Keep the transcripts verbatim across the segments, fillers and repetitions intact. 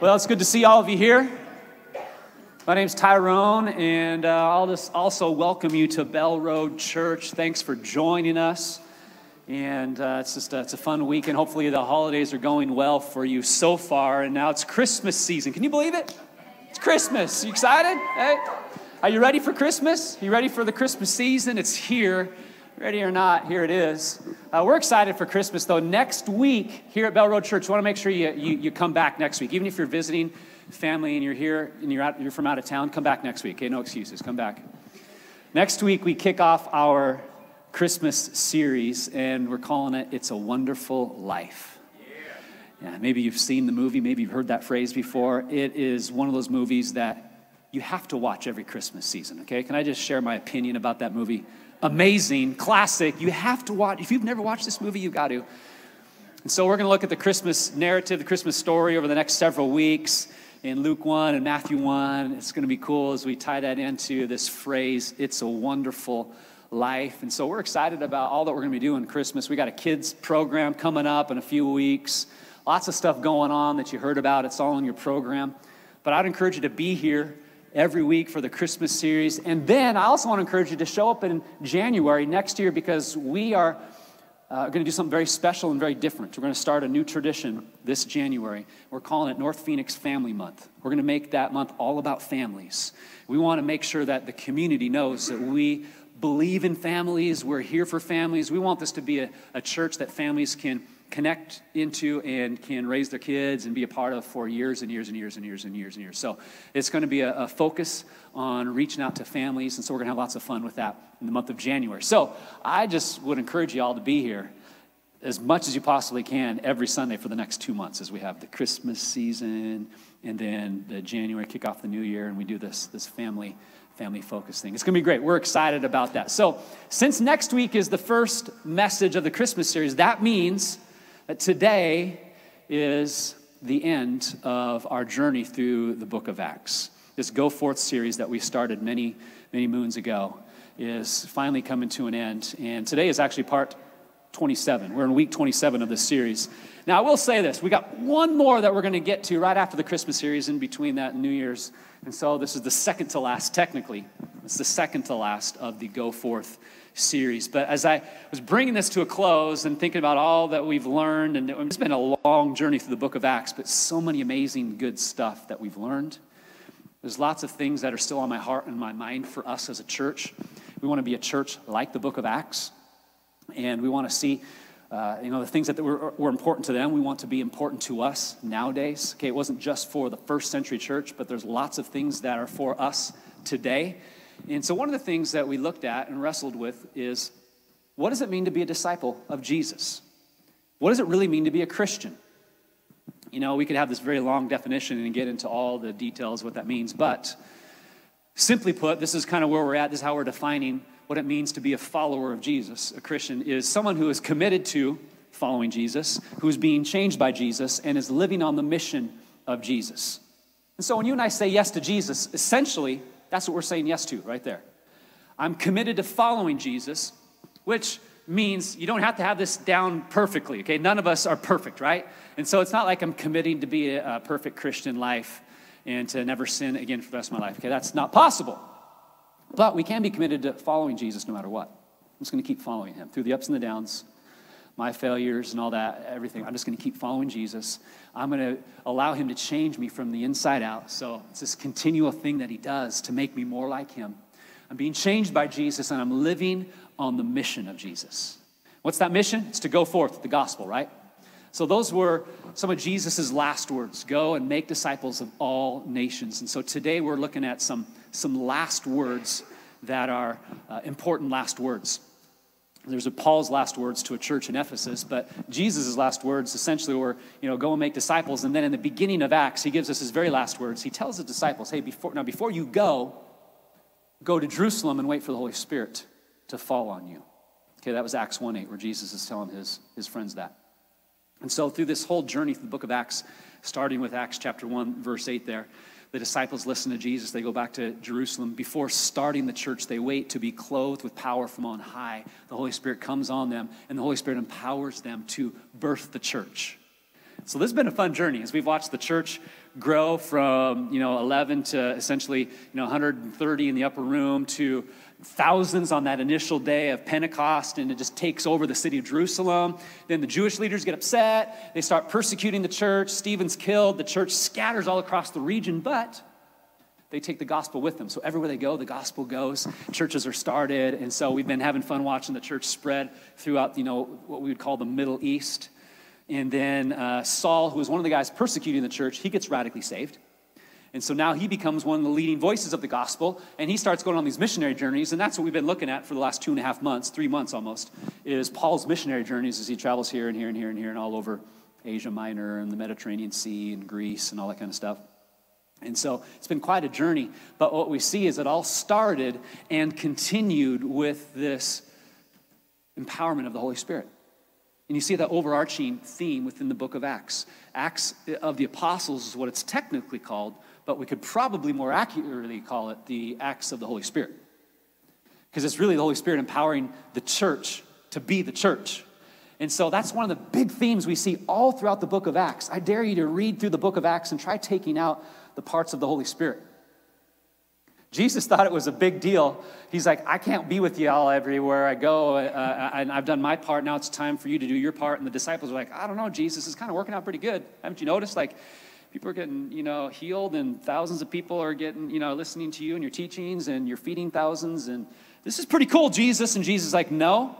Well, it's good to see all of you here. My name's Tyrone, and uh, I'll just also welcome you to Bell Road Church. Thanks for joining us. And uh, it's just a, it's a fun week, and hopefully the holidays are going well for you so far. And now it's Christmas season. Can you believe it? It's Christmas. You excited? Hey, are you ready for Christmas? You ready for the Christmas season? It's here. Ready or not, here it is. Uh, we're excited for Christmas, though. Next week here at Bell Road Church, we want to make sure you, you you come back next week. Even if you're visiting family and you're here and you're out, you're from out of town, come back next week. Okay, no excuses. Come back. Next week we kick off our Christmas series, and we're calling it "It's a Wonderful Life." Yeah. Yeah. Maybe you've seen the movie. Maybe you've heard that phrase before. It is one of those movies that you have to watch every Christmas season. Okay, can I just share my opinion about that movie? Amazing, classic. You have to watch. If you've never watched this movie, you've got to. And so we're going to look at the Christmas narrative, the Christmas story over the next several weeks in Luke one and Matthew one. It's going to be cool as we tie that into this phrase, "It's a Wonderful Life." And so we're excited about all that we're going to be doing Christmas. We got a kids program coming up in a few weeks. Lots of stuff going on that you heard about. It's all in your program. But I'd encourage you to be here every week for the Christmas series. And then I also want to encourage you to show up in January next year, because we are uh, going to do something very special and very different. We're going to start a new tradition this January. We're calling it North Phoenix Family Month. We're going to make that month all about families. We want to make sure that the community knows that we believe in families. We're here for families. We want this to be a, a church that families can connect into and can raise their kids and be a part of for years and years and years and years and years and years. So it's going to be a, a focus on reaching out to families, and so we're going to have lots of fun with that in the month of January. So I just would encourage you all to be here as much as you possibly can every Sunday for the next two months as we have the Christmas season and then the January kick off the new year, and we do this, this family family focus thing. It's going to be great. We're excited about that. So since next week is the first message of the Christmas series, that means that today is the end of our journey through the book of Acts. This Go Forth series that we started many, many moons ago is finally coming to an end. And today is actually part twenty-seven. We're in week twenty-seven of this series. Now, I will say this. We got one more that we're going to get to right after the Christmas series, in between that and New Year's. And so this is the second to last, technically. It's the second to last of the Go Forth series. But as I was bringing this to a close and thinking about all that we've learned, and it's been a long journey through the book of Acts, but so many amazing good stuff that we've learned. There's lots of things that are still on my heart and my mind for us as a church. We want to be a church like the book of Acts, and we want to see Uh, you know, the things that were, were important to them, we want to be important to us nowadays. Okay, it wasn't just for the first century church, but there's lots of things that are for us today. And so one of the things that we looked at and wrestled with is, what does it mean to be a disciple of Jesus? What does it really mean to be a Christian? You know, we could have this very long definition and get into all the details of what that means, but simply put, this is kind of where we're at. This is how we're defining what it means to be a follower of Jesus. A Christian is someone who is committed to following Jesus, who is being changed by Jesus, and is living on the mission of Jesus. And so when you and I say yes to Jesus, essentially, that's what we're saying yes to right there. I'm committed to following Jesus, which means you don't have to have this down perfectly, okay? None of us are perfect, right? And so it's not like I'm committing to be a perfect Christian life and to never sin again for the rest of my life, okay? That's not possible. But we can be committed to following Jesus no matter what. I'm just going to keep following him through the ups and the downs, my failures and all that, everything. I'm just going to keep following Jesus. I'm going to allow him to change me from the inside out. So it's this continual thing that he does to make me more like him. I'm being changed by Jesus, and I'm living on the mission of Jesus. What's that mission? It's to go forth with the gospel, right? So those were some of Jesus' last words. Go and make disciples of all nations. And so today we're looking at some, some last words that are uh, important last words. There's a Paul's last words to a church in Ephesus, but Jesus' last words essentially were, you know, go and make disciples. And then in the beginning of Acts, he gives us his very last words. He tells his disciples, hey, before, now before you go, go to Jerusalem and wait for the Holy Spirit to fall on you. Okay, that was Acts one eight where Jesus is telling his, his friends that. And so through this whole journey through the book of Acts, starting with Acts chapter one, verse eight there, the disciples listen to Jesus. They go back to Jerusalem. Before starting the church, they wait to be clothed with power from on high. The Holy Spirit comes on them, and the Holy Spirit empowers them to birth the church. So this has been a fun journey as we've watched the church grow from, you know, eleven to essentially, you know, one hundred thirty in the upper room to thousands on that initial day of Pentecost, and it just takes over the city of Jerusalem. Then the Jewish leaders get upset. They start persecuting the church. Stephen's killed. The church scatters all across the region, but they take the gospel with them. So everywhere they go, the gospel goes. Churches are started, and so we've been having fun watching the church spread throughout, you know, what we would call the Middle East. And then uh, Saul, who was one of the guys persecuting the church, he gets radically saved. And so now he becomes one of the leading voices of the gospel, and he starts going on these missionary journeys, and that's what we've been looking at for the last two and a half months, three months almost, is Paul's missionary journeys as he travels here and here and here and here and all over Asia Minor and the Mediterranean Sea and Greece and all that kind of stuff. And so it's been quite a journey, but what we see is it all started and continued with this empowerment of the Holy Spirit. And you see that overarching theme within the book of Acts. Acts of the Apostles is what it's technically called, but we could probably more accurately call it the Acts of the Holy Spirit. Because it's really the Holy Spirit empowering the church to be the church. And so that's one of the big themes we see all throughout the book of Acts. I dare you to read through the book of Acts and try taking out the parts of the Holy Spirit. Jesus thought it was a big deal. He's like, I can't be with y'all everywhere I go, uh, and I've done my part. Now it's time for you to do your part. And the disciples are like, I don't know, Jesus, it's kind of working out pretty good. Haven't you noticed? Like, people are getting, you know, healed, and thousands of people are getting, you know, listening to you and your teachings, and you're feeding thousands, and this is pretty cool, Jesus. And Jesus is like, no,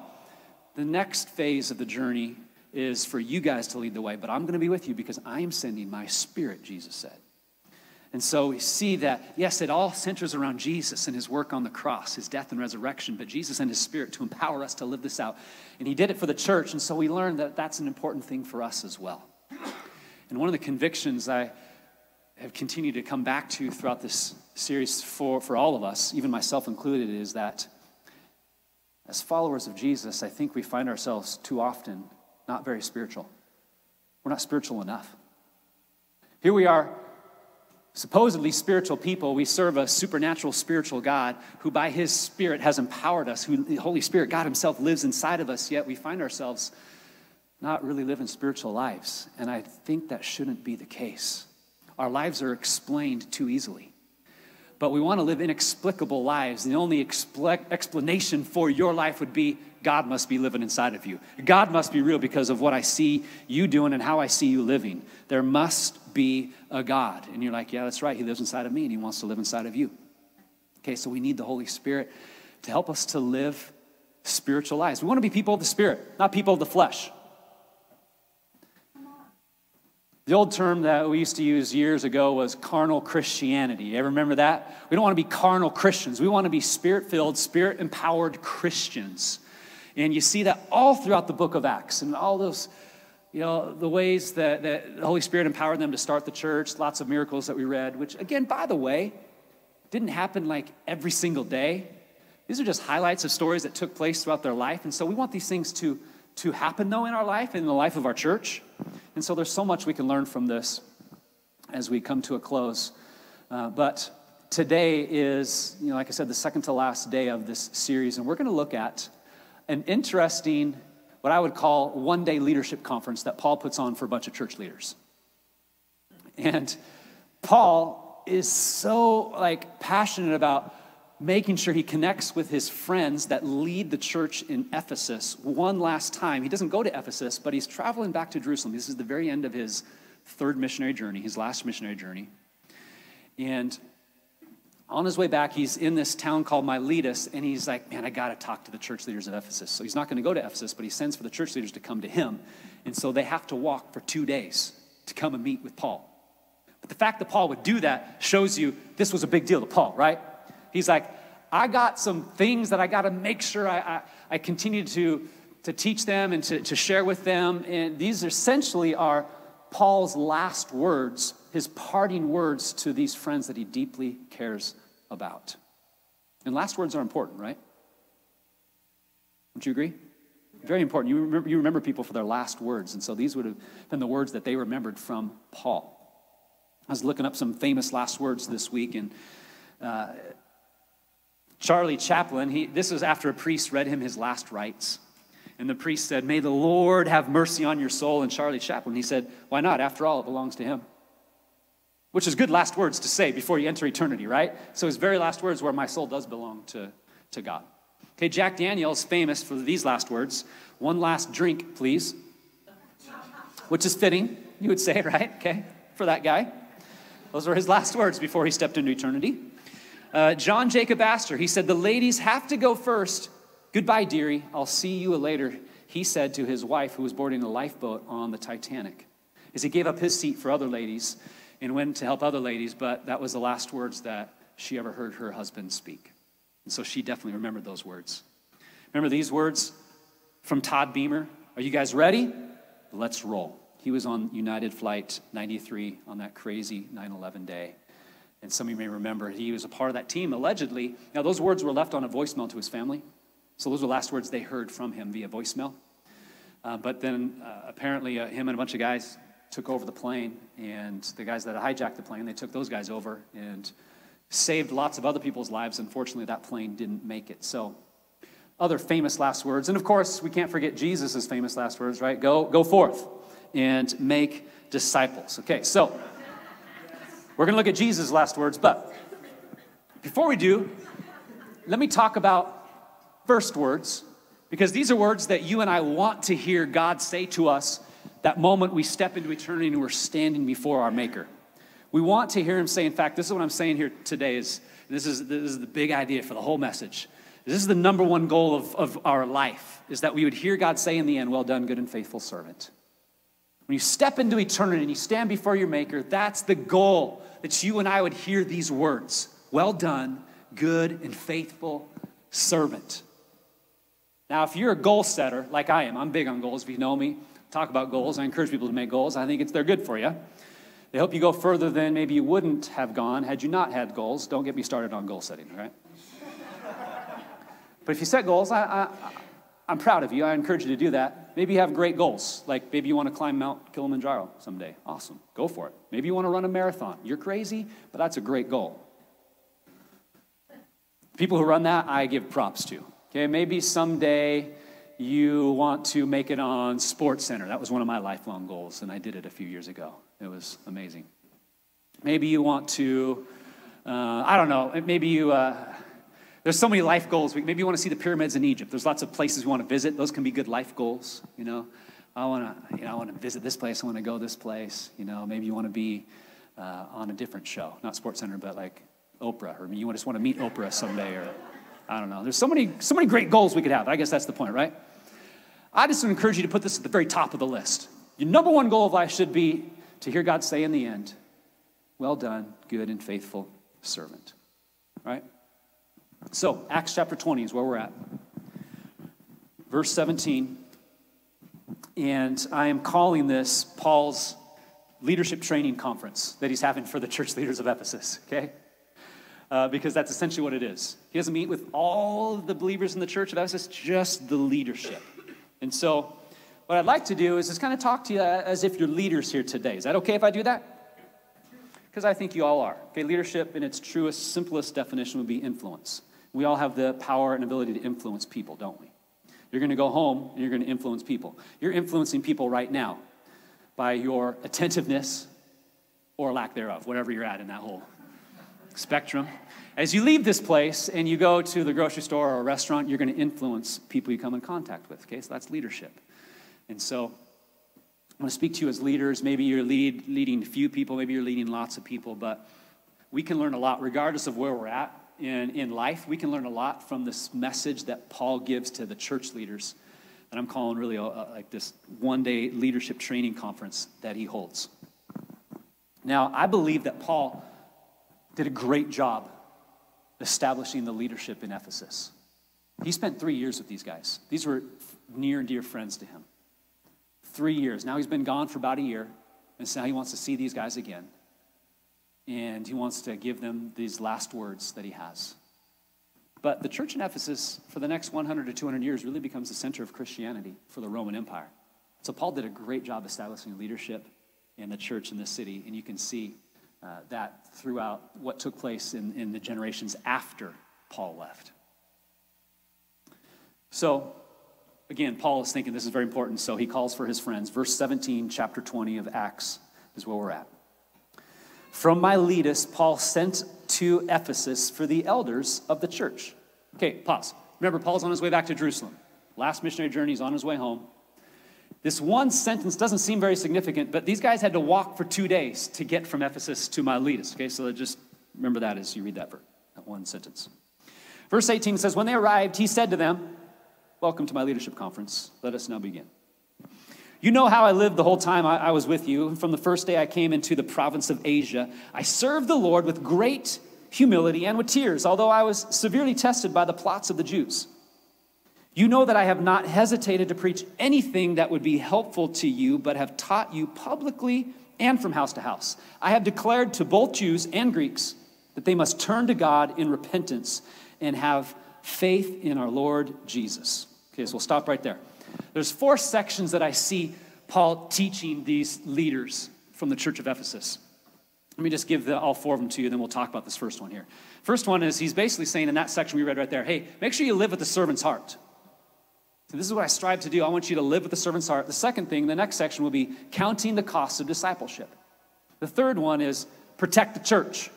the next phase of the journey is for you guys to lead the way, but I'm going to be with you because I am sending my Spirit, Jesus said. And so we see that, yes, it all centers around Jesus and his work on the cross, his death and resurrection, but Jesus and his Spirit to empower us to live this out. And he did it for the church, and so we learn that that's an important thing for us as well. And one of the convictions I have continued to come back to throughout this series for, for all of us, even myself included, is that as followers of Jesus, I think we find ourselves too often not very spiritual. We're not spiritual enough. Here we are, supposedly spiritual people. We serve a supernatural spiritual God who by his Spirit has empowered us, who the Holy Spirit, God himself, lives inside of us, yet we find ourselves not really living spiritual lives. And I think that shouldn't be the case. Our lives are explained too easily. But we want to live inexplicable lives. The only expl- explanation for your life would be, God must be living inside of you. God must be real because of what I see you doing and how I see you living. There must be a God. And you're like, yeah, that's right. He lives inside of me and he wants to live inside of you. Okay, so we need the Holy Spirit to help us to live spiritual lives. We want to be people of the Spirit, not people of the flesh. The old term that we used to use years ago was carnal Christianity. You ever remember that? We don't want to be carnal Christians. We want to be Spirit-filled, Spirit-empowered Christians. And you see that all throughout the book of Acts and all those, you know, the ways that, that the Holy Spirit empowered them to start the church, lots of miracles that we read, which again, by the way, didn't happen like every single day. These are just highlights of stories that took place throughout their life. And so we want these things to, to happen though in our life and in the life of our church. And so there's so much we can learn from this as we come to a close. Uh, but today is, you know, like I said, the second to last day of this series. And we're going to look at an interesting, what I would call, one-day leadership conference that Paul puts on for a bunch of church leaders. And Paul is so, like, passionate about making sure he connects with his friends that lead the church in Ephesus one last time. He doesn't go to Ephesus, but he's traveling back to Jerusalem. This is the very end of his third missionary journey, his last missionary journey. And on his way back, he's in this town called Miletus, and he's like, man, I got to talk to the church leaders of Ephesus. So he's not going to go to Ephesus, but he sends for the church leaders to come to him. And so they have to walk for two days to come and meet with Paul. But the fact that Paul would do that shows you this was a big deal to Paul, right? He's like, I got some things that I got to make sure I, I, I continue to, to teach them and to, to share with them. And these essentially are Paul's last words, his parting words to these friends that he deeply cares about. And last words are important, right? Don't you agree? Yeah. Very important. You remember, you remember people for their last words. And so these would have been the words that they remembered from Paul. I was looking up some famous last words this week, and uh, Charlie Chaplin, he, this was after a priest read him his last rites. And the priest said, may the Lord have mercy on your soul. And Charlie Chaplin, he said, why not? After all, it belongs to him. which is good last words to say before you enter eternity, right? So his very last words were, my soul does belong to, to God. Okay, Jack Daniels is famous for these last words, one last drink, please, which is fitting, you would say, right? Okay, for that guy. Those were his last words before he stepped into eternity. Uh, John Jacob Astor, he said, the ladies have to go first. Goodbye, dearie, I'll see you later, he said to his wife who was boarding a lifeboat on the Titanic, as he gave up his seat for other ladies and went to help other ladies, but that was the last words that she ever heard her husband speak. And so she definitely remembered those words. Remember these words from Todd Beamer? Are you guys ready? Let's roll. He was on United Flight ninety-three on that crazy nine eleven day. And some of you may remember he was a part of that team, allegedly. Now, those words were left on a voicemail to his family. So those were the last words they heard from him via voicemail. Uh, but then uh, apparently uh, him and a bunch of guys took over the plane. And the guys that hijacked the plane, they took those guys over and saved lots of other people's lives. Unfortunately, that plane didn't make it. So other famous last words. And of course, we can't forget Jesus' famous last words, right? Go, go forth and make disciples. Okay, so we're going to look at Jesus' last words. But before we do, let me talk about first words, because these are words that you and I want to hear God say to us that moment we step into eternity and we're standing before our Maker. We want to hear him say, in fact, this is what I'm saying here today, is this is, this is the big idea for the whole message. This is the number one goal of, of our life, is that we would hear God say in the end, well done, good and faithful servant. When you step into eternity and you stand before your Maker, that's the goal, that you and I would hear these words, well done, good and faithful servant. Now, if you're a goal setter like I am, I'm big on goals. If you know me, talk about goals. I encourage people to make goals. I think it's they're good for you. They help you go further than maybe you wouldn't have gone had you not had goals. Don't get me started on goal setting, all right? But if you set goals, I, I, I'm proud of you. I encourage you to do that. Maybe you have great goals. Like maybe you want to climb Mount Kilimanjaro someday. Awesome. Go for it. Maybe you want to run a marathon. You're crazy, but that's a great goal. People who run that, I give props to. Okay, maybe someday you want to make it on SportsCenter. That was one of my lifelong goals, and I did it a few years ago. It was amazing. Maybe you want to, uh, I don't know, maybe you, uh, there's so many life goals. Maybe you want to see the pyramids in Egypt. There's lots of places you want to visit. Those can be good life goals, you know. I want to, you know, I want to visit this place. I want to go this place, you know. Maybe you want to be uh, on a different show, not SportsCenter, but like Oprah, or you just want to meet Oprah someday, or I don't know. There's so many, so many great goals we could have. I guess that's the point, right? I just encourage you to put this at the very top of the list. Your number one goal of life should be to hear God say in the end, well done, good and faithful servant, right? So Acts chapter twenty is where we're at. Verse seventeen, and I am calling this Paul's leadership training conference that he's having for the church leaders of Ephesus, okay? Uh, because that's essentially what it is. He doesn't meet with all the believers in the church of Ephesus, just the leadership. And so what I'd like to do is just kind of talk to you as if you're leaders here today. Is that okay if I do that? Because I think you all are. Okay, leadership in its truest, simplest definition would be influence. We all have the power and ability to influence people, don't we? You're going to go home and you're going to influence people. You're influencing people right now by your attentiveness or lack thereof, whatever you're at in that whole spectrum. As you leave this place and you go to the grocery store or a restaurant, you're going to influence people you come in contact with. Okay, so that's leadership. And so I want to speak to you as leaders. Maybe you're lead, leading few people. Maybe you're leading lots of people. But we can learn a lot, regardless of where we're at in, in life. We can learn a lot from this message that Paul gives to the church leaders. And I'm calling really a, a, like this one-day leadership training conference that he holds. Now, I believe that Paul did a great job establishing the leadership in Ephesus. He spent three years with these guys. These were near and dear friends to him. Three years. Now he's been gone for about a year, and so now he wants to see these guys again. And he wants to give them these last words that he has. But the church in Ephesus, for the next one hundred to two hundred years, really becomes the center of Christianity for the Roman Empire. So Paul did a great job establishing leadership in the church in this city, and you can see uh, that throughout what took place in, in the generations after Paul left. So again, Paul is thinking this is very important, so he calls for his friends. Verse seventeen, chapter twenty of Acts is where we're at. From Miletus, Paul sent to Ephesus for the elders of the church. Okay, pause. Remember, Paul's on his way back to Jerusalem. Last missionary journey, he's on his way home. This one sentence doesn't seem very significant, but these guys had to walk for two days to get from Ephesus to Miletus. Okay, so just remember that as you read that, that one sentence. Verse eighteen says, when they arrived, he said to them, welcome to my leadership conference. Let us now begin. You know how I lived the whole time I, I was with you. From the first day I came into the province of Asia, I served the Lord with great humility and with tears, although I was severely tested by the plots of the Jews. You know that I have not hesitated to preach anything that would be helpful to you, but have taught you publicly and from house to house. I have declared to both Jews and Greeks that they must turn to God in repentance and have faith in our Lord Jesus. Okay, so we'll stop right there. There's four sections that I see Paul teaching these leaders from the church of Ephesus. Let me just give the, all four of them to you, then we'll talk about this first one here. First one is he's basically saying in that section we read right there, hey, make sure you live with the servant's heart. So this is what I strive to do. I want you to live with the servant's heart. The second thing, the next section will be counting the costs of discipleship. The third one is protect the church.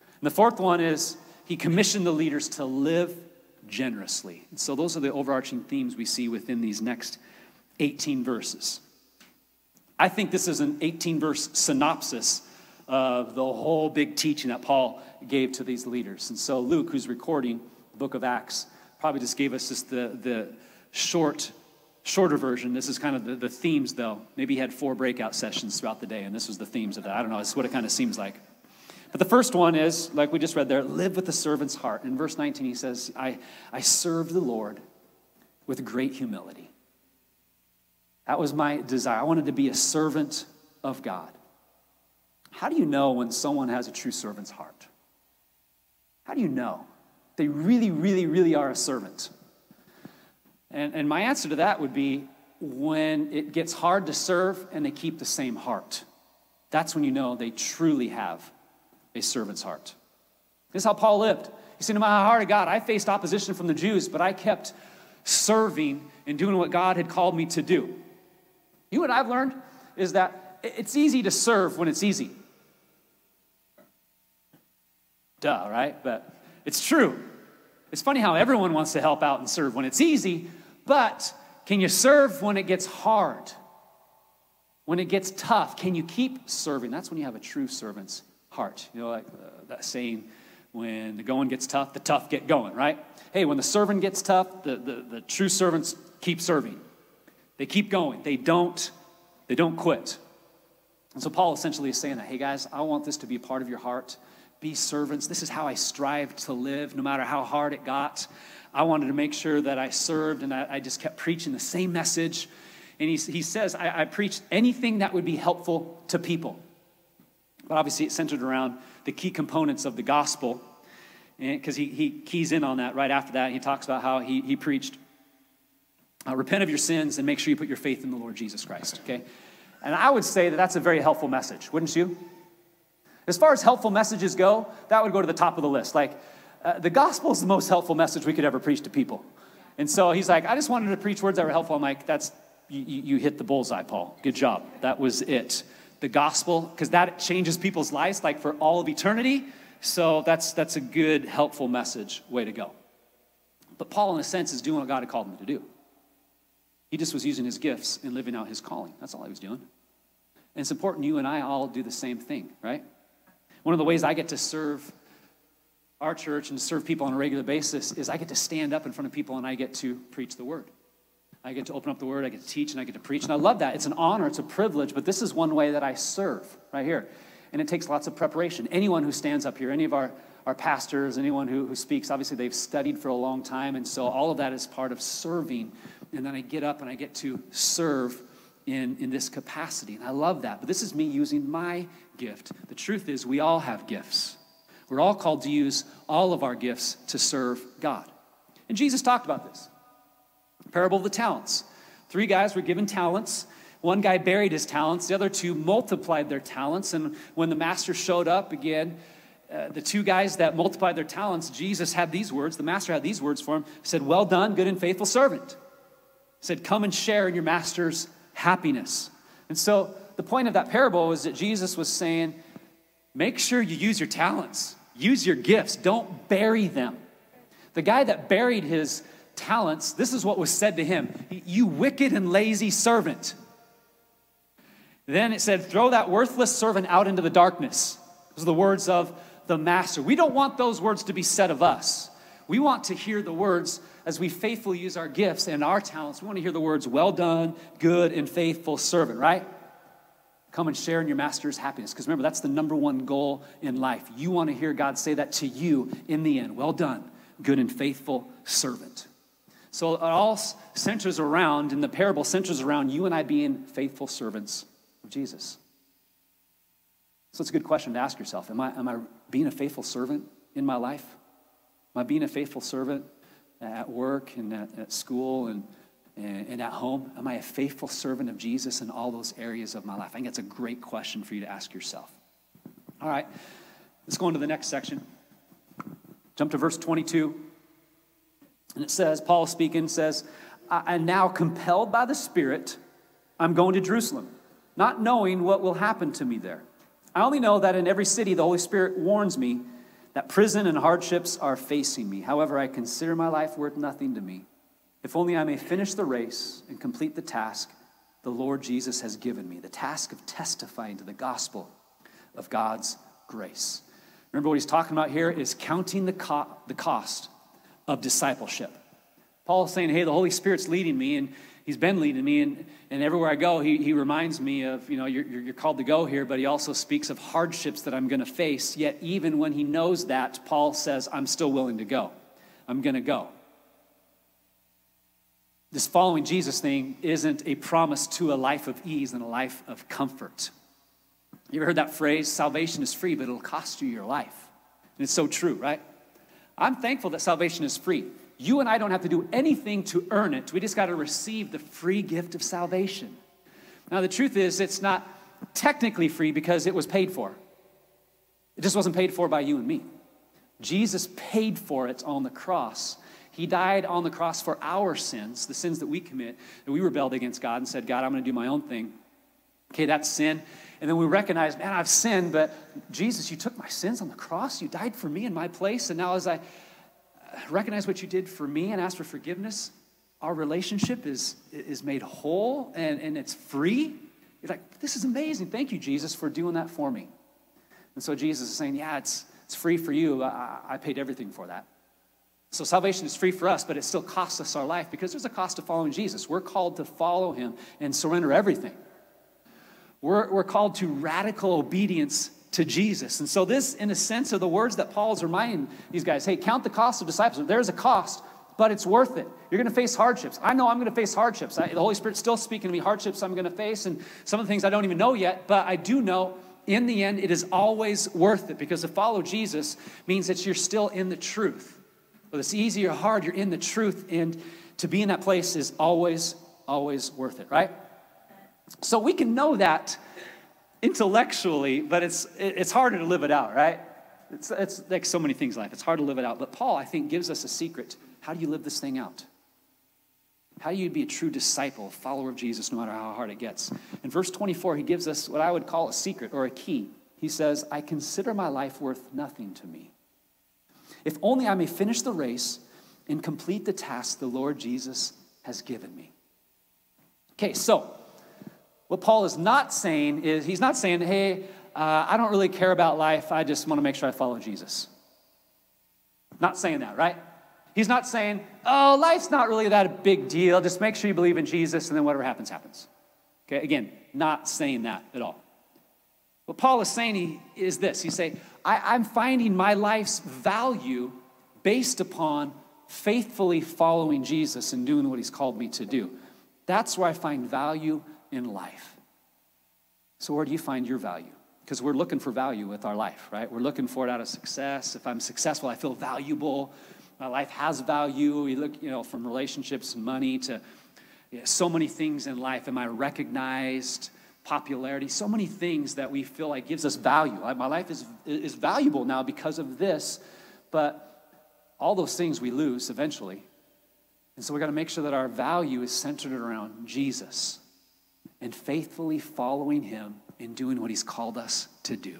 And the fourth one is he commissioned the leaders to live generously. And so those are the overarching themes we see within these next eighteen verses. I think this is an eighteen-verse synopsis of the whole big teaching that Paul gave to these leaders. And so Luke, who's recording the book of Acts, probably just gave us just the, the short, shorter version. This is kind of the, the themes, though. Maybe he had four breakout sessions throughout the day, and this was the themes of that. I don't know. It's what it kind of seems like. But the first one is, like we just read there, live with the servant's heart. In verse nineteen, he says, I, I served the Lord with great humility. That was my desire. I wanted to be a servant of God. How do you know when someone has a true servant's heart? How do you know? They really, really, really are a servant. And, and my answer to that would be when it gets hard to serve and they keep the same heart. That's when you know they truly have a servant's heart. This is how Paul lived. He said, no matter how hard it got, I faced opposition from the Jews, but I kept serving and doing what God had called me to do. You know what I've learned is that it's easy to serve when it's easy. Duh, right? But it's true. It's funny how everyone wants to help out and serve when it's easy, but can you serve when it gets hard? When it gets tough, can you keep serving? That's when you have a true servant's heart. You know, like uh, that saying, when the going gets tough, the tough get going, right? Hey, when the servant gets tough, the, the, the true servants keep serving. They keep going. They don't, they don't quit. And so Paul essentially is saying that, hey guys, I want this to be a part of your heart. Be servants. This is how I strived to live, no matter how hard it got. I wanted to make sure that I served, and I, I just kept preaching the same message. And he, he says, I, I preached anything that would be helpful to people. But obviously it's centered around the key components of the gospel, because he, he keys in on that right after that. He talks about how he, he preached, uh, repent of your sins and make sure you put your faith in the Lord Jesus Christ, okay? And I would say that that's a very helpful message, wouldn't you? As far as helpful messages go, that would go to the top of the list. Like, uh, the gospel is the most helpful message we could ever preach to people. And so he's like, I just wanted to preach words that were helpful. I'm like, that's, you, you hit the bullseye, Paul. Good job. That was it. The gospel, because that changes people's lives, like for all of eternity. So that's, that's a good, helpful message, way to go. But Paul, in a sense, is doing what God had called him to do. He just was using his gifts and living out his calling. That's all he was doing. And it's important you and I all do the same thing, right? One of the ways I get to serve our church and to serve people on a regular basis is I get to stand up in front of people and I get to preach the word. I get to open up the word, I get to teach, and I get to preach. And I love that. It's an honor, it's a privilege, but this is one way that I serve right here. And it takes lots of preparation. Anyone who stands up here, any of our, our pastors, anyone who, who speaks, obviously they've studied for a long time, and so all of that is part of serving. And then I get up and I get to serve in, in this capacity. And I love that. But this is me using my gift. The truth is we all have gifts. We're all called to use all of our gifts to serve God. And Jesus talked about this. Parable of the Talents. Three guys were given talents. One guy buried his talents. The other two multiplied their talents. And when the master showed up again, uh, the two guys that multiplied their talents, Jesus had these words. The master had these words for him. He said, well done, good and faithful servant. He said, come and share in your master's happiness. And so the point of that parable was that Jesus was saying, make sure you use your talents. Use your gifts. Don't bury them. The guy that buried his talents, this is what was said to him. You wicked and lazy servant. Then it said, throw that worthless servant out into the darkness. Those are the words of the master. We don't want those words to be said of us. We want to hear the words as we faithfully use our gifts and our talents. We want to hear the words, well done, good and faithful servant, right? Come and share in your master's happiness. Because remember, that's the number one goal in life. You want to hear God say that to you in the end. Well done, good and faithful servant. So it all centers around, and the parable centers around you and I being faithful servants of Jesus. So it's a good question to ask yourself. Am I, am I being a faithful servant in my life? Am I being a faithful servant at work and at, at school and And at home? Am I a faithful servant of Jesus in all those areas of my life? I think that's a great question for you to ask yourself. All right, let's go into the next section. Jump to verse twenty-two. And it says, Paul speaking says, I am now compelled by the Spirit, I'm going to Jerusalem, not knowing what will happen to me there. I only know that in every city the Holy Spirit warns me that prison and hardships are facing me. However, I consider my life worth nothing to me, if only I may finish the race and complete the task the Lord Jesus has given me, the task of testifying to the gospel of God's grace. Remember what he's talking about here is counting the, co the cost of discipleship. Paul's saying, hey, the Holy Spirit's leading me, and he's been leading me, and, and everywhere I go, he, he reminds me of, you know, you're, you're called to go here, but he also speaks of hardships that I'm going to face, yet even when he knows that, Paul says, I'm still willing to go. I'm going to go. This following Jesus thing isn't a promise to a life of ease and a life of comfort. You ever heard that phrase, salvation is free, but it'll cost you your life? And it's so true, right? I'm thankful that salvation is free. You and I don't have to do anything to earn it. We just got to receive the free gift of salvation. Now, the truth is, it's not technically free because it was paid for. It just wasn't paid for by you and me. Jesus paid for it on the cross. He died on the cross for our sins, the sins that we commit, that we rebelled against God and said, God, I'm going to do my own thing. Okay, that's sin. And then we recognize, man, I've sinned, but Jesus, you took my sins on the cross. You died for me in my place. And now as I recognize what you did for me and ask for forgiveness, our relationship is, is made whole and, and it's free. You're like, this is amazing. Thank you, Jesus, for doing that for me. And so Jesus is saying, yeah, it's, it's free for you. I, I paid everything for that. So salvation is free for us, but it still costs us our life because there's a cost to following Jesus. We're called to follow him and surrender everything. We're, we're called to radical obedience to Jesus. And so this, in a sense, are the words that Paul's reminding these guys, hey, count the cost of discipleship. There's a cost, but it's worth it. You're going to face hardships. I know I'm going to face hardships. I, the Holy Spirit's still speaking to me, hardships I'm going to face, and some of the things I don't even know yet, but I do know in the end it is always worth it because to follow Jesus means that you're still in the truth. Whether it's easy or hard, you're in the truth, and to be in that place is always, always worth it, right? So we can know that intellectually, but it's, it's harder to live it out, right? It's, it's like so many things in life. It's hard to live it out. But Paul, I think, gives us a secret. How do you live this thing out? How do you be a true disciple, follower of Jesus, no matter how hard it gets? In verse twenty-four, he gives us what I would call a secret or a key. He says, I consider my life worth nothing to me, if only I may finish the race and complete the task the Lord Jesus has given me. Okay, so what Paul is not saying is, he's not saying, hey, uh, I don't really care about life. I just want to make sure I follow Jesus. Not saying that, right? He's not saying, oh, life's not really that a big deal. Just make sure you believe in Jesus and then whatever happens, happens. Okay, again, not saying that at all. What Paul is saying he, is this. He's saying, I, I'm finding my life's value based upon faithfully following Jesus and doing what he's called me to do. That's where I find value in life. So where do you find your value? Because we're looking for value with our life, right? We're looking for it out of success. If I'm successful, I feel valuable. My life has value. We look, you know, from relationships and money to you know, so many things in life. Am I recognized? Popularity, so many things that we feel like gives us value. My life is, is valuable now because of this, but all those things we lose eventually. And so we got to make sure that our value is centered around Jesus and faithfully following him and doing what he's called us to do.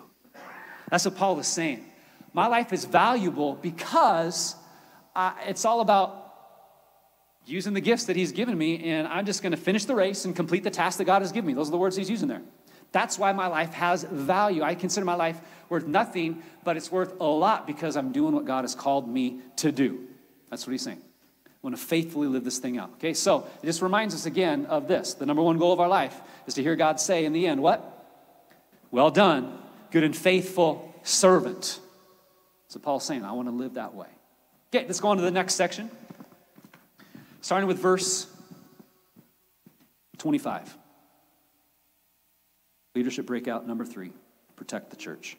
That's what Paul is saying. My life is valuable because I, it's all about using the gifts that he's given me, and I'm just going to finish the race and complete the task that God has given me. Those are the words he's using there. That's why my life has value. I consider my life worth nothing, but it's worth a lot because I'm doing what God has called me to do. That's what he's saying. I want to faithfully live this thing out. Okay, so it just reminds us again of this. The number one goal of our life is to hear God say in the end, what? Well done, good and faithful servant. So Paul's saying, I want to live that way. Okay, let's go on to the next section. Starting with verse twenty-five. Leadership breakout number three, protect the church.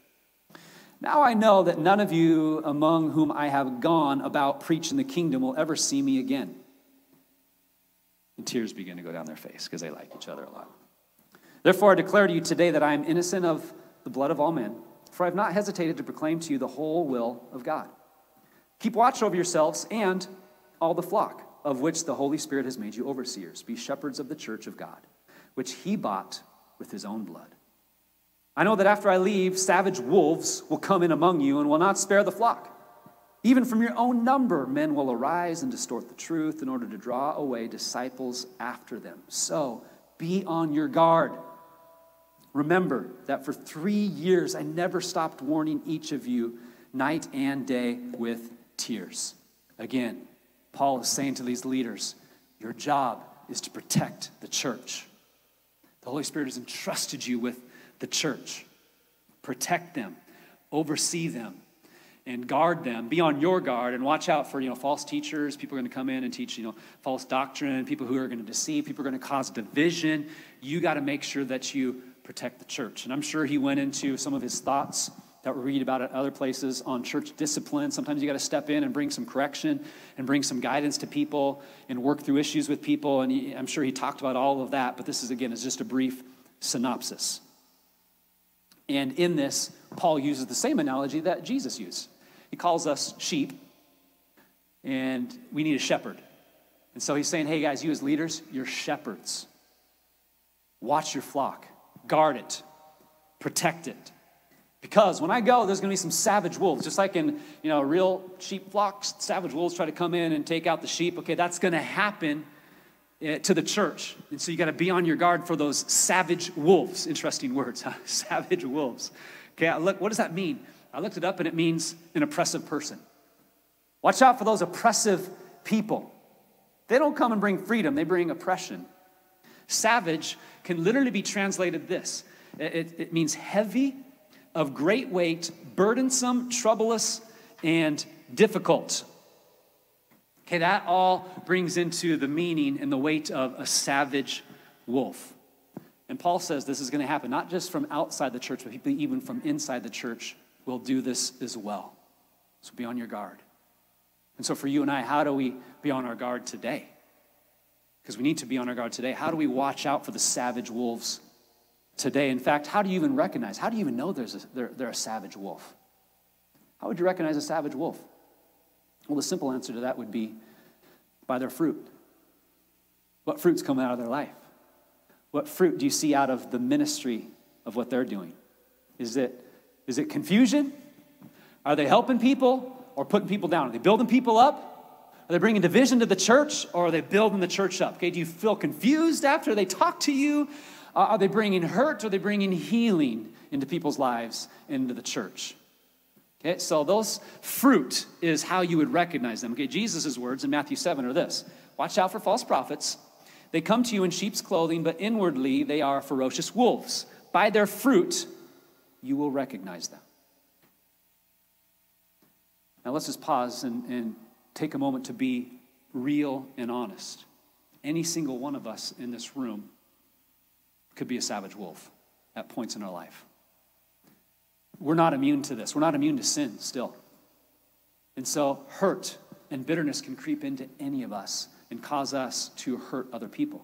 Now I know that none of you among whom I have gone about preaching the kingdom will ever see me again. And tears begin to go down their face because they like each other a lot. Therefore I declare to you today that I am innocent of the blood of all men, for I have not hesitated to proclaim to you the whole will of God. Keep watch over yourselves and all the flock, of which the Holy Spirit has made you overseers. Be shepherds of the church of God, which he bought with his own blood. I know that after I leave, savage wolves will come in among you and will not spare the flock. Even from your own number, men will arise and distort the truth in order to draw away disciples after them. So be on your guard. Remember that for three years, I never stopped warning each of you night and day with tears. Again, Paul is saying to these leaders, your job is to protect the church. The Holy Spirit has entrusted you with the church. Protect them, oversee them, and guard them. Be on your guard and watch out for, you know, false teachers. People are going to come in and teach, you know, false doctrine, people who are going to deceive, people are going to cause division. You got to make sure that you protect the church. And I'm sure he went into some of his thoughts that we read about at other places on church discipline. Sometimes you got to step in and bring some correction and bring some guidance to people and work through issues with people. And he, I'm sure he talked about all of that, but this is, again, is just a brief synopsis. And in this, Paul uses the same analogy that Jesus used. He calls us sheep, and we need a shepherd. And so he's saying, hey, guys, you as leaders, you're shepherds. Watch your flock. Guard it. Protect it. Because when I go, there's going to be some savage wolves. Just like in, you know, real sheep flocks, savage wolves try to come in and take out the sheep. Okay, that's going to happen to the church. And so you got to be on your guard for those savage wolves. Interesting words, huh? Savage wolves. Okay, I look, what does that mean? I looked it up, and it means an oppressive person. Watch out for those oppressive people. They don't come and bring freedom. They bring oppression. Savage can literally be translated this. It, it means heavy, of great weight, burdensome, troublous, and difficult. Okay, that all brings into the meaning and the weight of a savage wolf. And Paul says this is going to happen, not just from outside the church, but people even from inside the church will do this as well. So be on your guard. And so for you and I, how do we be on our guard today? Because we need to be on our guard today. How do we watch out for the savage wolves today? In fact, how do you even recognize? How do you even know there's a, they're, they're a savage wolf? How would you recognize a savage wolf? Well, the simple answer to that would be by their fruit. What fruit's coming out of their life? What fruit do you see out of the ministry of what they're doing? Is it, is it confusion? Are they helping people or putting people down? Are they building people up? Are they bringing division to the church, or are they building the church up? Okay, do you feel confused after they talk to you? Uh, are they bringing hurt, or are they bringing healing into people's lives, into the church? Okay, so those fruit is how you would recognize them. Okay, Jesus' words in Matthew seven are this. Watch out for false prophets. They come to you in sheep's clothing, but inwardly they are ferocious wolves. By their fruit, you will recognize them. Now let's just pause and, and take a moment to be real and honest. Any single one of us in this room could be a savage wolf at points in our life. We're not immune to this. We're not immune to sin still. And so hurt and bitterness can creep into any of us and cause us to hurt other people.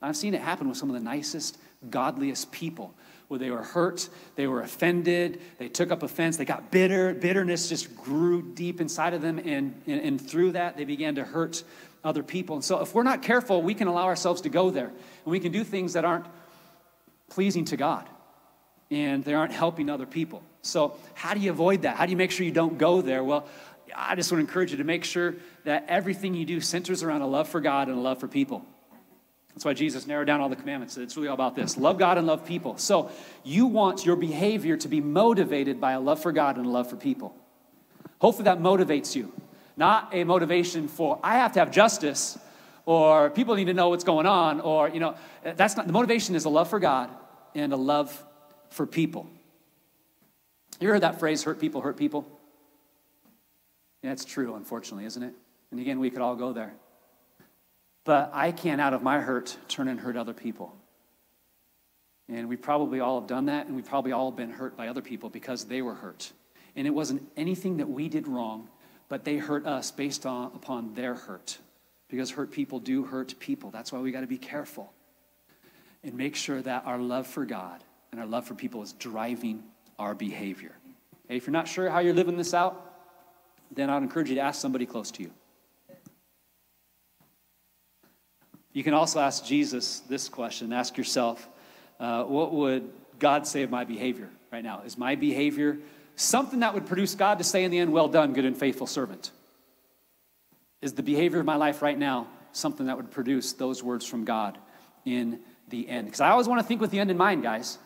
I've seen it happen with some of the nicest, godliest people, where they were hurt, they were offended, they took up offense, they got bitter. Bitterness just grew deep inside of them, and, and, and through that, they began to hurt other people. And so if we're not careful, we can allow ourselves to go there, and we can do things that aren't pleasing to God. and they aren't helping other people. So how do you avoid that? How do you make sure you don't go there? Well, I just want to encourage you to make sure that everything you do centers around a love for God and a love for people. That's why Jesus narrowed down all the commandments. It's really all about this. Love God and love people. So you want your behavior to be motivated by a love for God and a love for people. Hopefully that motivates you. Not a motivation for, I have to have justice, or people need to know what's going on, or, you know, that's not, the motivation is a love for God and a love for people. You heard that phrase, hurt people, hurt people? Yeah, it's true, unfortunately, isn't it? And again, we could all go there. But I can't, out of my hurt, turn and hurt other people. And we probably all have done that, and we've probably all been hurt by other people because they were hurt. And it wasn't anything that we did wrong, but they hurt us based on, upon their hurt. Because hurt people do hurt people. That's why we got to be careful and make sure that our love for God and our love for people is driving our behavior. And if you're not sure how you're living this out, then I'd encourage you to ask somebody close to you. You can also ask Jesus this question. Ask yourself, uh, what would God say of my behavior right now? Is my behavior something that would produce God to say in the end, well done, good and faithful servant? Is the behavior of my life right now something that would produce those words from God in the end? Because I always want to think with the end in mind, guys.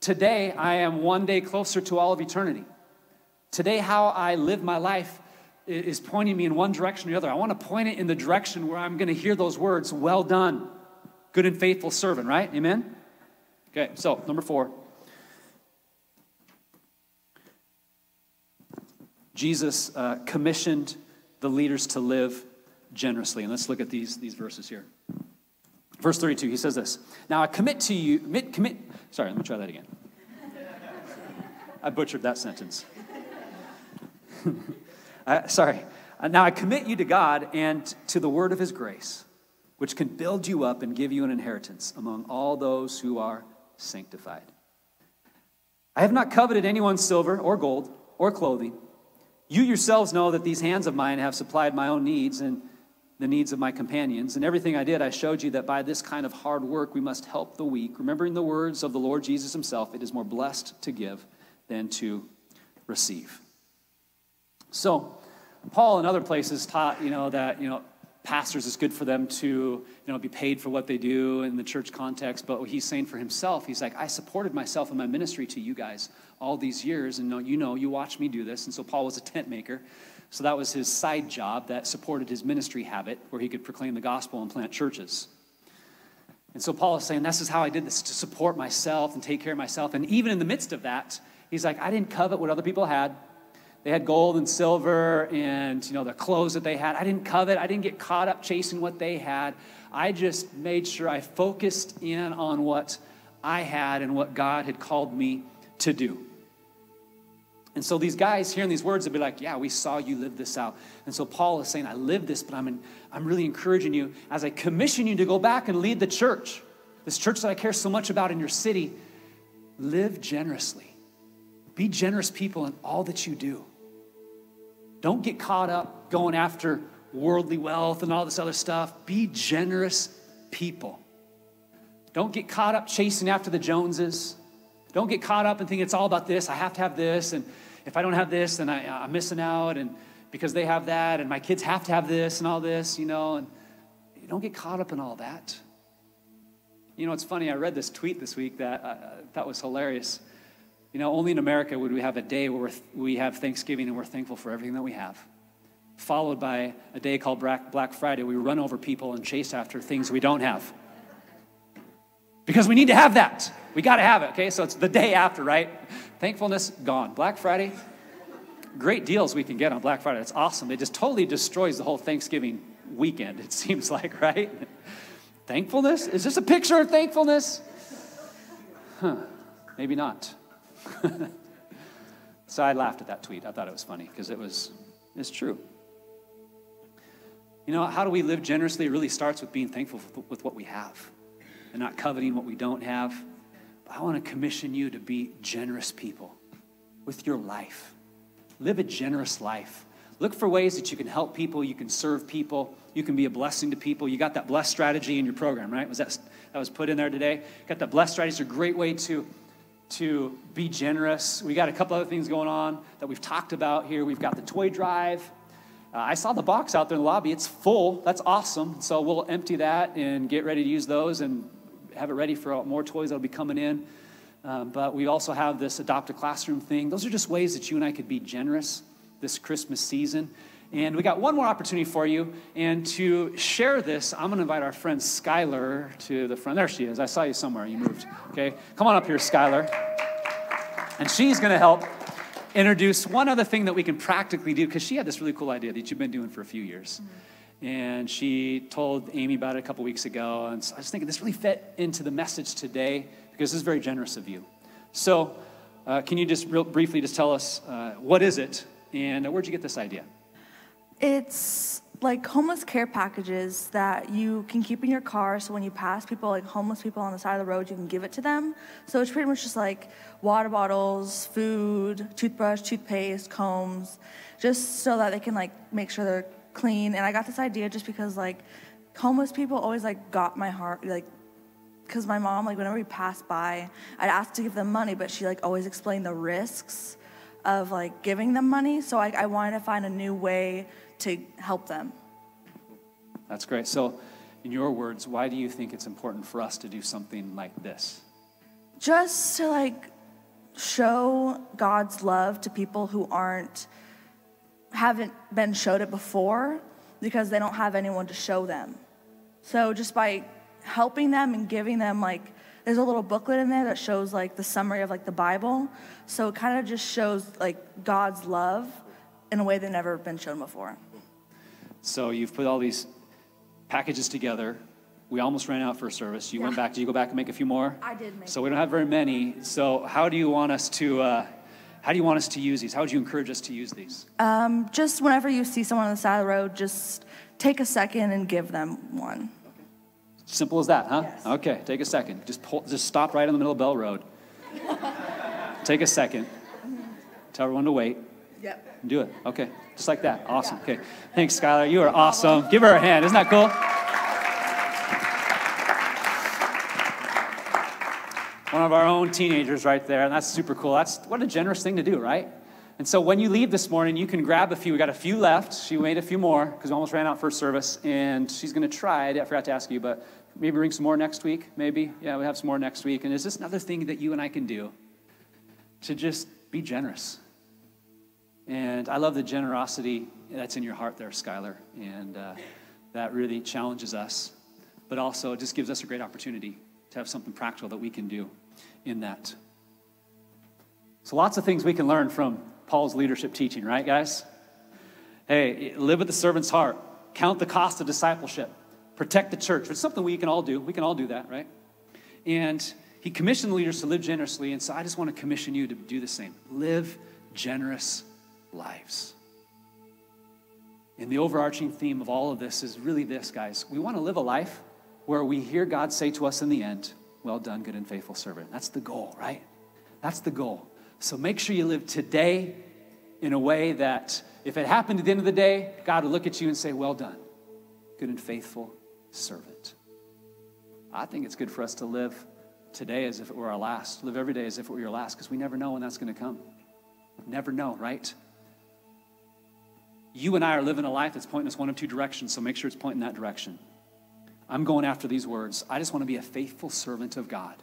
Today, I am one day closer to all of eternity. Today, how I live my life is pointing me in one direction or the other. I want to point it in the direction where I'm going to hear those words, well done, good and faithful servant, right? Amen? Okay, so number four. Jesus uh, commissioned the leaders to live generously. And let's look at these, these verses here. Verse thirty-two, he says this. Now I commit to you, commit, commit. Sorry, let me try that again. I butchered that sentence. Uh, sorry. Now I commit you to God and to the word of his grace, which can build you up and give you an inheritance among all those who are sanctified. I have not coveted anyone's silver or gold or clothing. You yourselves know that these hands of mine have supplied my own needs and the needs of my companions. And everything I did, I showed you that by this kind of hard work, we must help the weak. Remembering the words of the Lord Jesus himself, it is more blessed to give than to receive. So, Paul in other places taught, you know, that, you know, pastors, it's good for them to, you know, be paid for what they do in the church context. But what he's saying for himself, he's like, I supported myself in my ministry to you guys all these years. And you know, you watched me do this. And so Paul was a tent maker. So that was his side job that supported his ministry habit where he could proclaim the gospel and plant churches. And so Paul is saying, this is how I did this, to support myself and take care of myself. And even in the midst of that, he's like, I didn't covet what other people had. They had gold and silver and, you know, the clothes that they had. I didn't covet. I didn't get caught up chasing what they had. I just made sure I focused in on what I had and what God had called me to do. And so these guys hearing these words would be like, yeah, we saw you live this out. And so Paul is saying, I live this, but I'm, in, I'm really encouraging you as I commission you to go back and lead the church, this church that I care so much about in your city. Live generously. Be generous people in all that you do. Don't get caught up going after worldly wealth and all this other stuff. Be generous people. Don't get caught up chasing after the Joneses. Don't get caught up and think it's all about this. I have to have this. And if I don't have this, then I, I'm missing out. And because they have that. And my kids have to have this and all this, you know. And you don't get caught up in all that. You know, it's funny. I read this tweet this week that uh, that was hilarious. You know, only in America would we have a day where we're, we have Thanksgiving and we're thankful for everything that we have, followed by a day called Black Friday. We run over people and chase after things we don't have because we need to have that. We got to have it, okay? So it's the day after, right? Thankfulness, gone. Black Friday, great deals we can get on Black Friday. It's awesome. It just totally destroys the whole Thanksgiving weekend, it seems like, right? Thankfulness? Is this a picture of thankfulness? Huh, maybe not. So I laughed at that tweet. I thought it was funny because it was, it's true. You know, how do we live generously? It really starts with being thankful with what we have and not coveting what we don't have. But I want to commission you to be generous people with your life. Live a generous life. Look for ways that you can help people, you can serve people, you can be a blessing to people. You got that blessed strategy in your program, right? Was that, that was put in there today? Got that blessed strategy. It's a great way to to be generous. We got a couple other things going on that we've talked about here. We've got the toy drive. Uh, I saw the box out there in the lobby. It's full. That's awesome. So we'll empty that and get ready to use those and have it ready for more toys that'll be coming in. Um, but we also have this Adopt a Classroom thing. Those are just ways that you and I could be generous this Christmas season. And we got one more opportunity for you. And to share this, I'm going to invite our friend Skylar to the front. There she is. I saw you somewhere. You moved. Okay. Come on up here, Skylar. And she's going to help introduce one other thing that we can practically do, because she had this really cool idea that you've been doing for a few years. Mm-hmm. And she told Amy about it a couple weeks ago. And so I was thinking this really fit into the message today, because this is very generous of you. So uh, can you just real briefly just tell us uh, what is it and where'd you get this idea? It's like homeless care packages that you can keep in your car, so when you pass people, like homeless people on the side of the road, you can give it to them. So it's pretty much just like water bottles, food, toothbrush, toothpaste, combs, just so that they can like make sure they're clean. And I got this idea just because like homeless people always like got my heart, like, because my mom, like whenever we passed by, I'd ask to give them money, but she like always explained the risks of like giving them money. So I, I wanted to find a new way to help them. That's great. So in your words, why do you think it's important for us to do something like this? Just to like show God's love to people who aren't, haven't been showed it before, because they don't have anyone to show them. So just by helping them and giving them like, there's a little booklet in there that shows like the summary of like the Bible. So it kind of just shows like God's love in a way they've never been shown before. So you've put all these packages together. We almost ran out for a service. You yeah. went back. Did you go back and make a few more? I did make. So we don't have very many. So how do you want us to, uh, how do you want us to use these? How would you encourage us to use these? Um, just whenever you see someone on the side of the road, just take a second and give them one. Simple as that, huh? Yes. Okay, take a second. Just pull, just stop right in the middle of Bell Road. Take a second. Tell everyone to wait. Yep. Do it. Okay, just like that. Awesome. Yeah. Okay, thanks, Skylar. You are awesome. Give her a hand. Isn't that cool? One of our own teenagers right there, and that's super cool. That's what a generous thing to do, right? And so when you leave this morning, you can grab a few. We got a few left. She made a few more because we almost ran out first service. And she's going to try. I forgot to ask you, but maybe bring some more next week. Maybe. Yeah, we have some more next week. And is this another thing that you and I can do to just be generous? And I love the generosity that's in your heart there, Skylar. And uh, that really challenges us. But also it just gives us a great opportunity to have something practical that we can do in that. So lots of things we can learn from Paul's leadership teaching, right, guys? Hey, live with the servant's heart. Count the cost of discipleship. Protect the church. It's something we can all do. We can all do that, right? And he commissioned the leaders to live generously, and so I just want to commission you to do the same. Live generous lives. And the overarching theme of all of this is really this, guys. We want to live a life where we hear God say to us in the end, well done, good and faithful servant. That's the goal, right? That's the goal. So make sure you live today in a way that if it happened at the end of the day, God would look at you and say, well done, good and faithful servant. I think it's good for us to live today as if it were our last. Live every day as if it were your last, because we never know when that's going to come. Never know, right? You and I are living a life that's pointing us one of two directions, so make sure it's pointing that direction. I'm going after these words. I just want to be a faithful servant of God.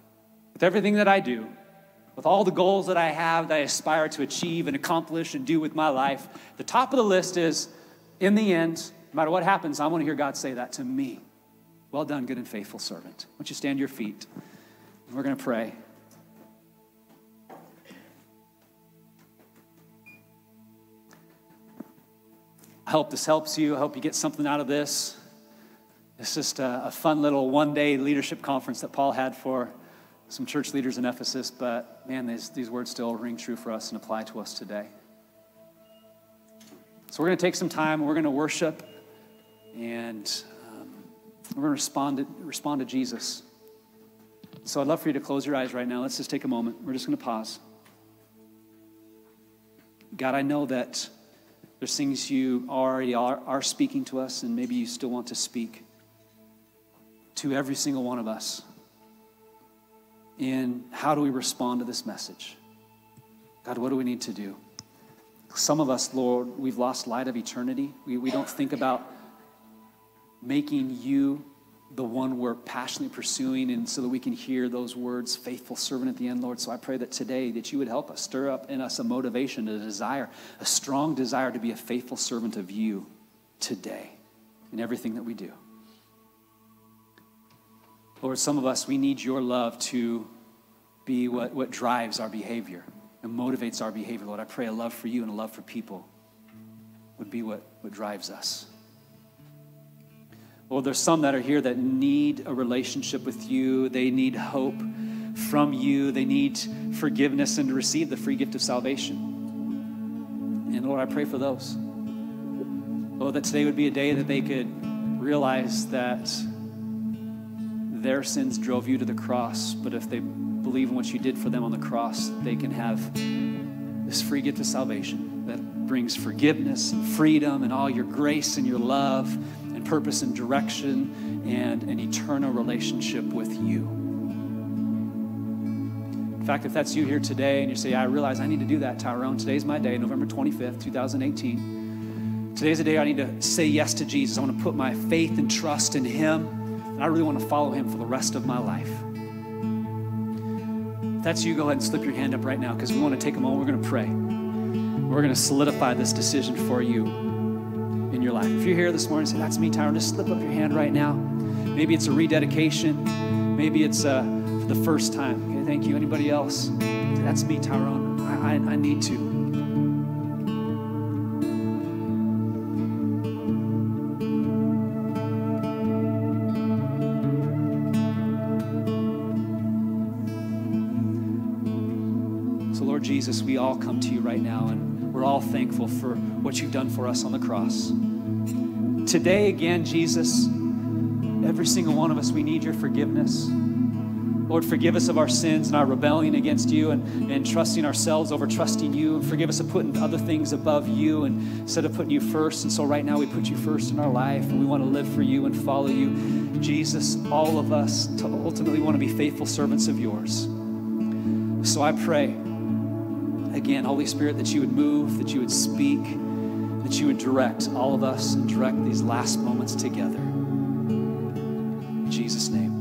With everything that I do, with all the goals that I have, that I aspire to achieve and accomplish and do with my life, the top of the list is, in the end, no matter what happens, I want to hear God say that to me. Well done, good and faithful servant. Why don't you stand to your feet? And we're going to pray. I hope this helps you. I hope you get something out of this. It's just a, a fun little one-day leadership conference that Paul had for some church leaders in Ephesus, but man, these, these words still ring true for us and apply to us today. So we're going to take some time, we're going to worship, and um, we're going to respond to, respond to Jesus. So I'd love for you to close your eyes right now. Let's just take a moment. We're just going to pause. God, I know that there's things you already are, are speaking to us, and maybe you still want to speak to every single one of us. in how do we respond to this message? God, what do we need to do? Some of us, Lord, we've lost sight of eternity. We, we don't think about making you the one we're passionately pursuing, and so that we can hear those words, faithful servant at the end, Lord. So I pray that today that you would help us, stir up in us a motivation, a desire, a strong desire to be a faithful servant of you today in everything that we do. Lord, some of us, we need your love to be what, what drives our behavior and motivates our behavior. Lord, I pray a love for you and a love for people would be what, what drives us. Lord, there's some that are here that need a relationship with you. They need hope from you. They need forgiveness and to receive the free gift of salvation. And Lord, I pray for those. Lord, that today would be a day that they could realize that their sins drove you to the cross, but if they believe in what you did for them on the cross, they can have this free gift of salvation that brings forgiveness and freedom and all your grace and your love and purpose and direction and an eternal relationship with you. In fact, if that's you here today and you say, I realize I need to do that, Tyrone, today's my day, November twenty-fifth, two thousand eighteen. Today's the day I need to say yes to Jesus. I want to put my faith and trust in him. I really want to follow him for the rest of my life. If that's you, go ahead and slip your hand up right now, because we want to take a moment. We're going to pray. We're going to solidify this decision for you in your life. If you're here this morning and say, that's me, Tyron, just slip up your hand right now. Maybe it's a rededication. Maybe it's uh, for the first time. Okay, thank you. Anybody else? That's me, Tyron. I, I, I need to. Jesus, we all come to you right now, and we're all thankful for what you've done for us on the cross. Today, again, Jesus, every single one of us, we need your forgiveness. Lord, forgive us of our sins and our rebellion against you and, and trusting ourselves over trusting you. And forgive us of putting other things above you and instead of putting you first. And so right now we put you first in our life, and we want to live for you and follow you. Jesus, all of us to ultimately want to be faithful servants of yours. So I pray, again, Holy Spirit, that you would move, that you would speak, that you would direct all of us and direct these last moments together. In Jesus' name.